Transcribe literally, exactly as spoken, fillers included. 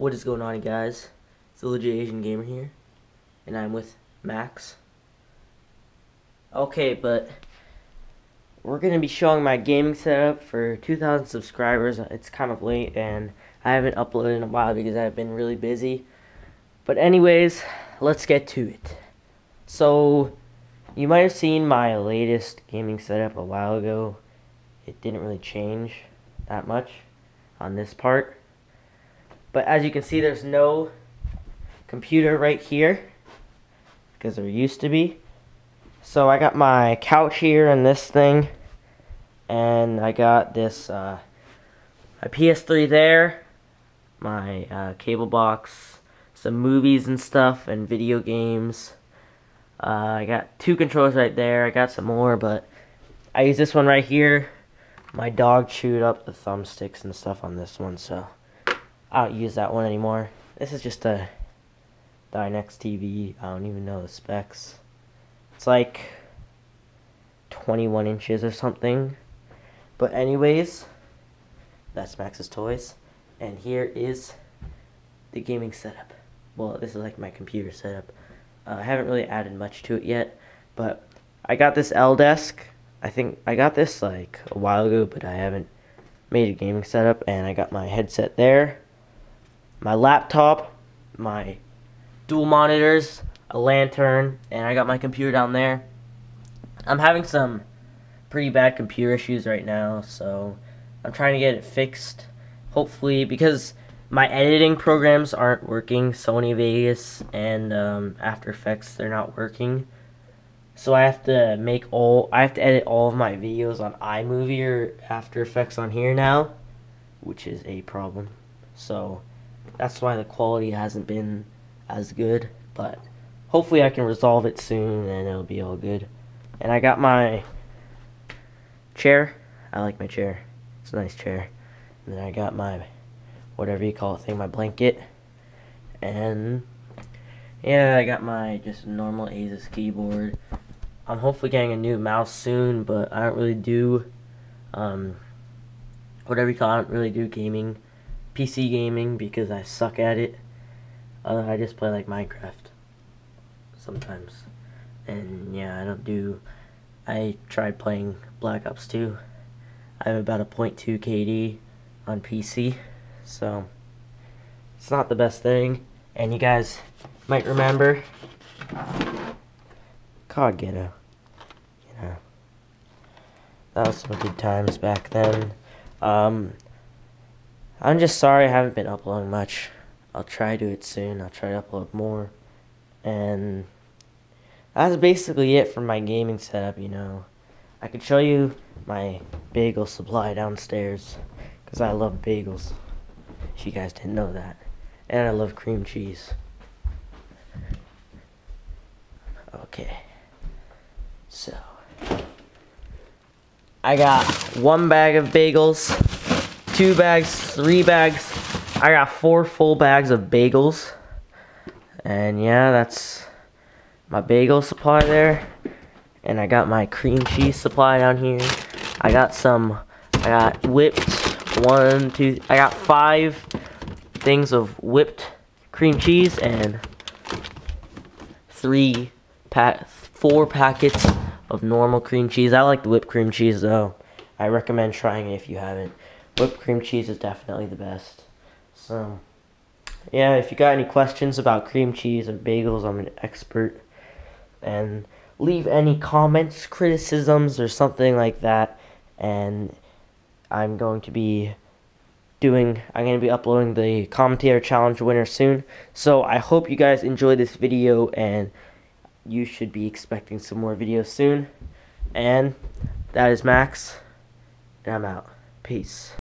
What is going on, guys? It's the LegitAsianGamer here, and I'm with Max. Okay, but we're going to be showing my gaming setup for two thousand subscribers. It's kind of late, and I haven't uploaded in a while because I've been really busy. But anyways, let's get to it. So, you might have seen my latest gaming setup a while ago. It didn't really change that much on this part. But as you can see, there's no computer right here, because there used to be. So I got my couch here and this thing, and I got this, uh, my P S three there, my uh, cable box, some movies and stuff, and video games. Uh, I got two controllers right there. I got some more, but I use this one right here. My dog chewed up the thumbsticks and stuff on this one, so I don't use that one anymore. This is just a Dynex T V. I don't even know the specs. It's like twenty-one inches or something. But anyways, that's Max's toys. And here is the gaming setup. Well, this is like my computer setup. Uh, I haven't really added much to it yet. But I got this L desk. I think I got this like a while ago, but I haven't made a gaming setup. And I got my headset there. My laptop, my dual monitors, a lantern, and I got my computer down there. I'm having some pretty bad computer issues right now, so I'm trying to get it fixed, hopefully, because my editing programs aren't working. Sony Vegas and um, After Effects, they're not working. So I have to make all, I have to edit all of my videos on iMovie or After Effects on here now, which is a problem. So that's why the quality hasn't been as good, but hopefully I can resolve it soon and it'll be all good. And I got my chair. I like my chair. It's a nice chair. And then I got my whatever you call it thing, my blanket. And yeah, I got my just normal ASUS keyboard. I'm hopefully getting a new mouse soon, but I don't really do um whatever you call it, I don't really do gaming. P C gaming, because I suck at it. Other I just play like Minecraft sometimes, and yeah, I don't do. I tried playing Black Ops two. I have about a zero point two K D on P C, so it's not the best thing. And you guys might remember C O D Ghetto. You know, that was some good times back then. Um. I'm just sorry I haven't been uploading much. I'll try to do it soon. I'll try to upload more. And that's basically it for my gaming setup, you know. I could show you my bagel supply downstairs, because I love bagels, if you guys didn't know that. And I love cream cheese. Okay. So, I got one bag of bagels. Two bags, three bags. I got four full bags of bagels. And yeah, that's my bagel supply there. And I got my cream cheese supply down here. I got some, I got whipped, one, two, I got five things of whipped cream cheese and three, pa- four packets of normal cream cheese. I like the whipped cream cheese though. I recommend trying it if you haven't. Whipped cream cheese is definitely the best. So, yeah, if you got any questions about cream cheese and bagels, I'm an expert. And leave any comments, criticisms, or something like that. And I'm going to be doing, I'm going to be uploading the commentator challenge winner soon. So, I hope you guys enjoyed this video, and you should be expecting some more videos soon. And that is Max, and I'm out. Peace.